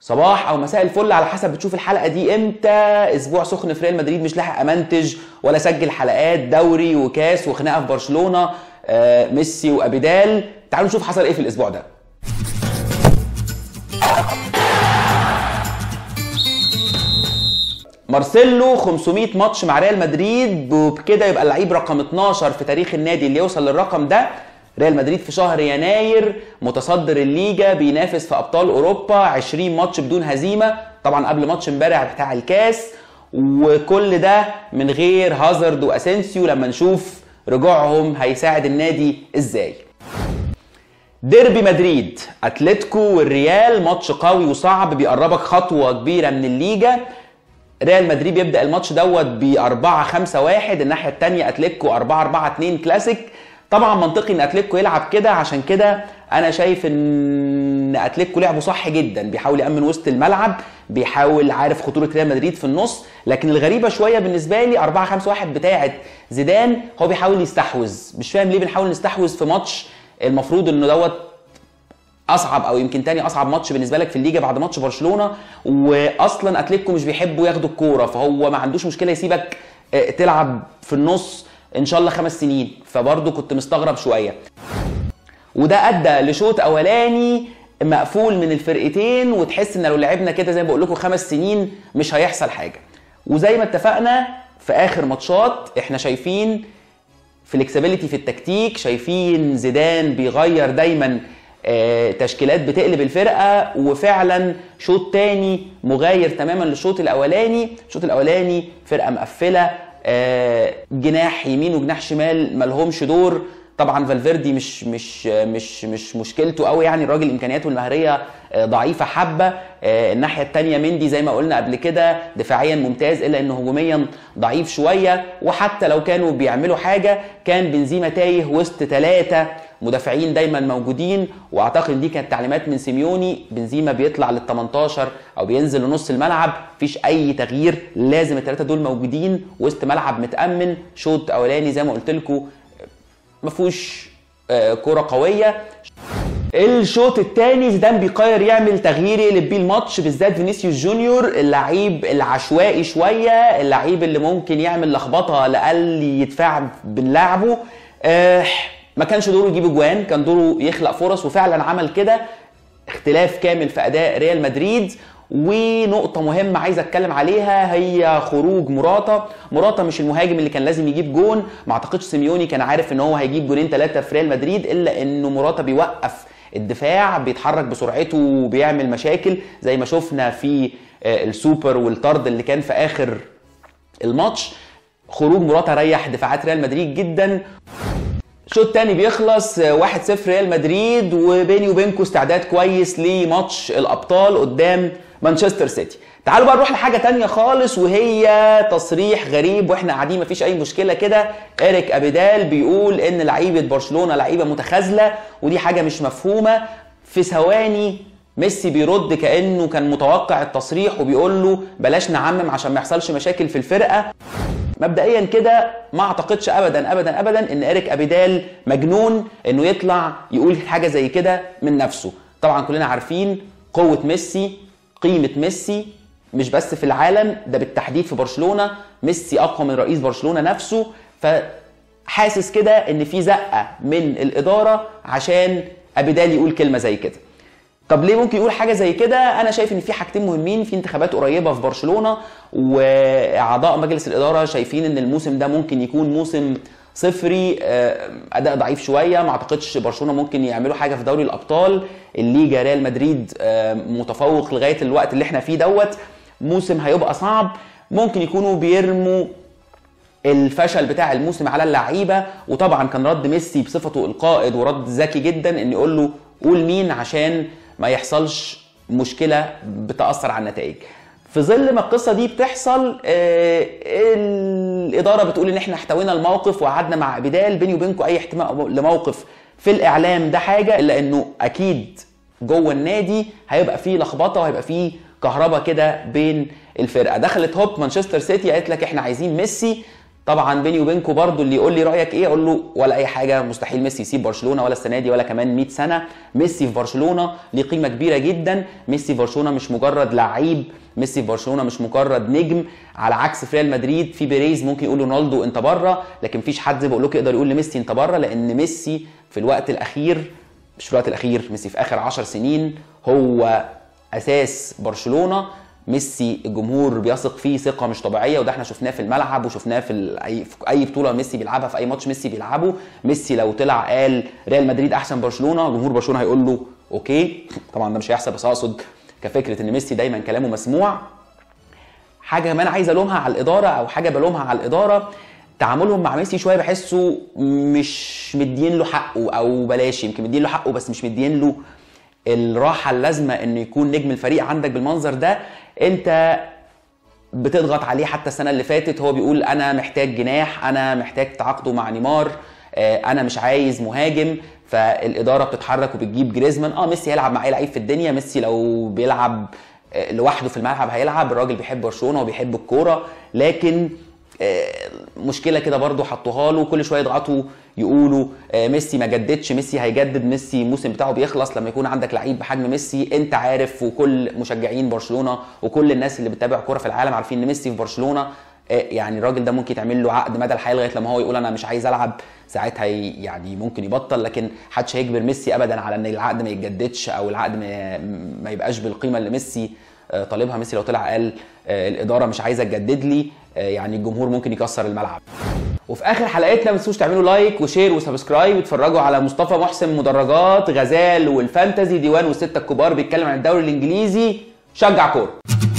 صباح او مساء الفل على حسب بتشوف الحلقه دي امتى. اسبوع سخن في ريال مدريد، مش لاحق امنتج ولا اسجل حلقات، دوري وكاس وخناقه في برشلونه، ميسي وابيدال. تعالوا نشوف حصل ايه في الاسبوع ده. مارسيلو 500 ماتش مع ريال مدريد، وبكده يبقى اللعيب رقم 12 في تاريخ النادي اللي يوصل للرقم ده. ريال مدريد في شهر يناير متصدر الليجا، بينافس في ابطال اوروبا، 20 ماتش بدون هزيمه، طبعا قبل ماتش امبارح بتاع الكاس، وكل ده من غير هازارد واسينسيو. لما نشوف رجوعهم هيساعد النادي ازاي. ديربي مدريد، اتلتيكو والريال، ماتش قوي وصعب بيقربك خطوه كبيره من الليجا. ريال مدريد بيبدا الماتش دوت ب 4-5-1، الناحيه الثانيه اتلتيكو 4-4-2 كلاسيك. طبعا منطقي ان اتلتيكو يلعب كده، عشان كده انا شايف ان اتلتيكو لعبه صح جدا، بيحاول يامن وسط الملعب، بيحاول عارف خطوره ريال مدريد في النص. لكن الغريبه شويه بالنسبه لي 4-5-1 بتاعه زيدان، هو بيحاول يستحوذ. مش فاهم ليه بنحاول نستحوذ في ماتش المفروض انه دوت اصعب، او يمكن تاني اصعب ماتش بالنسبه لك في الليجا بعد ماتش برشلونه. واصلا اتلتيكو مش بيحبوا ياخدوا الكوره، فهو ما عندوش مشكله يسيبك تلعب في النص ان شاء الله 5 سنين. فبرضه كنت مستغرب شويه، وده ادى لشوط اولاني مقفول من الفرقتين، وتحس ان لو لعبنا كده زي ما بقول لكم 5 سنين مش هيحصل حاجه. وزي ما اتفقنا في اخر ماتشات احنا شايفين فليكسبيليتي في التكتيك، شايفين زيدان بيغير دايما تشكيلات بتقلب الفرقه. وفعلا شوط تاني مغاير تماما للشوط الاولاني. الشوط الاولاني فرقه مقفله، جناح يمين وجناح شمال مالهمش دور. طبعا فالفيردي مش مشكلته قوي، يعني الراجل امكانياته المهريه ضعيفه حبه. الناحيه الثانيه مندي زي ما قلنا قبل كده دفاعيا ممتاز، الا انه هجوميا ضعيف شويه. وحتى لو كانوا بيعملوا حاجه كان بنزيما تايه وسط 3 مدافعين دايما موجودين. واعتقد دي كانت تعليمات من سيميوني، بنزيما بيطلع لل 18 او بينزل لنص الملعب، مفيش اي تغيير، لازم ال3 دول موجودين وسط ملعب متامن. شوط اولاني زي ما قلت لكم ما فيهوش كوره قويه. الشوط الثاني زيدان بيقرر يعمل تغيير يقلب بيه الماتش، بالذات فينيسيوس جونيور اللعيب العشوائي شويه، اللعيب اللي ممكن يعمل لخبطه لاقل يدفع بنلعبه. ما كانش دوره يجيب اجوان، كان دوره يخلق فرص، وفعلا عمل كده. اختلاف كامل في اداء ريال مدريد. ونقطة مهمة عايز اتكلم عليها هي خروج موراتا. موراتا مش المهاجم اللي كان لازم يجيب جون، ما اعتقدش سيميوني كان عارف ان هو هيجيب 2-3 في ريال مدريد، الا انه موراتا بيوقف الدفاع، بيتحرك بسرعته وبيعمل مشاكل زي ما شفنا في السوبر والطرد اللي كان في اخر الماتش. خروج موراتا ريح دفاعات ريال مدريد جدا. شوط تاني بيخلص 1-0 ريال مدريد، وبيني وبينكم استعداد كويس لماتش الابطال قدام مانشستر سيتي. تعالوا بقى نروح لحاجه تانية خالص، وهي تصريح غريب واحنا قاعدين مفيش اي مشكله كده. إيريك أبيدال بيقول ان لعيبه برشلونه لعيبه متخاذله، ودي حاجه مش مفهومه. في ثواني ميسي بيرد كانه كان متوقع التصريح، وبيقول له بلاش نعمم عشان ما يحصلش مشاكل في الفرقه. مبدئيا كده ما اعتقدش ابدا ابدا ابدا ان إيريك أبيدال مجنون انه يطلع يقول حاجه زي كده من نفسه. طبعا كلنا عارفين قوه ميسي، قيمه ميسي، مش بس في العالم ده، بالتحديد في برشلونه. ميسي اقوى من رئيس برشلونه نفسه. فحاسس كده ان في زقه من الاداره عشان أبيدال يقول كلمه زي كده. طب ليه ممكن يقول حاجه زي كده؟ انا شايف ان في حاجتين مهمين في انتخابات قريبه في برشلونه، واعضاء مجلس الاداره شايفين ان الموسم ده ممكن يكون موسم صفري، اداء ضعيف شويه. ما اعتقدش برشلونه ممكن يعملوا حاجه في دوري الابطال، الليجا ريال مدريد متفوق لغايه الوقت اللي احنا فيه دوت، موسم هيبقى صعب. ممكن يكونوا بيرموا الفشل بتاع الموسم على اللعيبه. وطبعا كان رد ميسي بصفته القائد ورد ذكي جدا، ان يقول له قول مين عشان ما يحصلش مشكله بتاثر على النتائج. في ظل ما القصه دي بتحصل الاداره بتقول ان احنا احتوينا الموقف وقعدنا مع أبيدال. بيني وبينكم اي احتماء لموقف في الاعلام ده حاجه، الا انه اكيد جوه النادي هيبقى فيه لخبطه وهيبقى فيه كهرباء كده بين الفرقه. دخلت هوب مانشستر سيتي قالت لك احنا عايزين ميسي، طبعا بيني وبينكم برضو اللي يقول لي رايك ايه اقول له ولا اي حاجه، مستحيل ميسي يسيب برشلونه ولا السنه دي ولا كمان 100 سنه. ميسي في برشلونه ليه قيمه كبيره جدا، ميسي في برشلونه مش مجرد لعيب، ميسي في برشلونه مش مجرد نجم، على عكس في ريال مدريد في بيريز ممكن يقول رونالدو انت بره، لكن مفيش حد زي ما بقول لكم يقدر يقول لميسي انت بره، لان ميسي في الوقت الاخير مش في الوقت الاخير، ميسي في اخر 10 سنين هو اساس برشلونه. ميسي الجمهور بيثق فيه ثقه مش طبيعيه، وده احنا شفناه في الملعب وشفناه في اي بطوله ميسي بيلعبها، في اي ماتش ميسي بيلعبه. ميسي لو طلع قال ريال مدريد احسن برشلونه، جمهور برشلونه هيقول له اوكي، طبعا ده مش هيحصل بس اقصد كفكره ان ميسي دايما كلامه مسموع. حاجه كمان عايز الومها على الاداره، او حاجه بلومها على الاداره، تعاملهم مع ميسي شويه بحسه مش مدين له حقه، او بلاش يمكن مدين له حقه بس مش مدين له الراحه اللازمه انه يكون نجم الفريق عندك بالمنظر ده. انت بتضغط عليه، حتى السنه اللي فاتت هو بيقول انا محتاج جناح، انا محتاج تعاقده مع نيمار، انا مش عايز مهاجم. فالاداره بتتحرك وبتجيب جريزمان. ميسي هيلعب مع اي لعيب في الدنيا، ميسي لو بيلعب لوحده في الملعب هيلعب، الراجل بيحب برشلونه وبيحب الكوره، لكن مشكله كده برضو حطوها له، كل شويه يضغطوا يقولوا ميسي ما جددش، ميسي هيجدد، ميسي الموسم بتاعه بيخلص. لما يكون عندك لعيب بحجم ميسي انت عارف، وكل مشجعين برشلونه وكل الناس اللي بتتابع كوره في العالم عارفين ان ميسي في برشلونه، يعني الراجل ده ممكن يتعمل له عقد مدى الحياه لغايه لما هو يقول انا مش عايز العب، ساعتها يعني ممكن يبطل، لكن محدش هيجبر ميسي ابدا على ان العقد ما يتجددش او العقد ما يبقاش بالقيمه اللي ميسي طالبها. ميسي لو طلع قال الاداره مش عايزه تجدد لي، يعني الجمهور ممكن يكسر الملعب. وفي اخر حلقتنا ما تنسوش تعملوا لايك وشير وسبسكرايب، وتفرجوا على مصطفى محسن مدرجات غزال والفانتازي ديوان والسته الكبار بيتكلم عن الدوري الانجليزي، شجع كورة.